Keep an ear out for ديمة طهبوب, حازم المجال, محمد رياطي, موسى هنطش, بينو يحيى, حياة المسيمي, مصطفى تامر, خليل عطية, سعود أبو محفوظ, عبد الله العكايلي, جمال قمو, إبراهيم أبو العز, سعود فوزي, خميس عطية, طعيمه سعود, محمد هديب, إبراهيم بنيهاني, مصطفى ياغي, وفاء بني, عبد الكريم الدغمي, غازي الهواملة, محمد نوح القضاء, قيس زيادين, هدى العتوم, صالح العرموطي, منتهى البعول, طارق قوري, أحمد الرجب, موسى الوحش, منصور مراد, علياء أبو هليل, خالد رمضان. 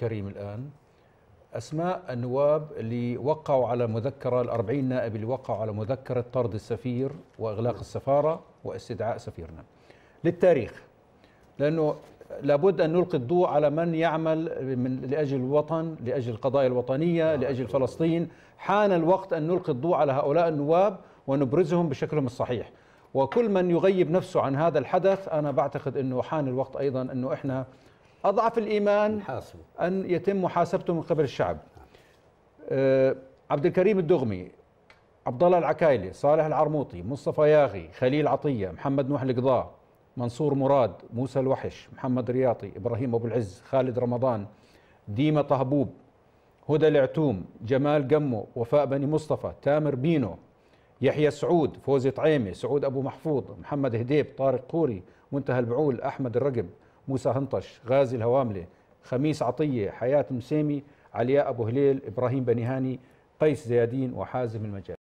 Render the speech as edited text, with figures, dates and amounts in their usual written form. كريم الآن أسماء النواب اللي وقعوا على مذكرة، ال40 نائب اللي وقعوا على مذكرة طرد السفير وإغلاق السفارة واستدعاء سفيرنا للتاريخ، لأنه لابد أن نلقي الضوء على من يعمل لأجل الوطن، لأجل القضايا الوطنية، لأجل فلسطين. حان الوقت أن نلقي الضوء على هؤلاء النواب ونبرزهم بشكلهم الصحيح، وكل من يغيب نفسه عن هذا الحدث أنا بعتقد أنه حان الوقت أيضا أنه إحنا أضعف الإيمان أن يتم محاسبته من قبل الشعب. عبد الكريم الدغمي، عبد الله العكايلي، صالح العرموطي، مصطفى ياغي، خليل عطية، محمد نوح القضاء، منصور مراد، موسى الوحش، محمد رياطي، إبراهيم أبو العز، خالد رمضان، ديمة طهبوب، هدى العتوم، جمال قمو، وفاء بني مصطفى، تامر بينو، يحيى سعود، فوزي طعيمه، سعود أبو محفوظ، محمد هديب، طارق قوري، منتهى البعول، أحمد الرجب، موسى هنطش، غازي الهواملة، خميس عطية، حياة المسيمي، علياء أبو هليل، إبراهيم بنيهاني، قيس زيادين، وحازم المجال.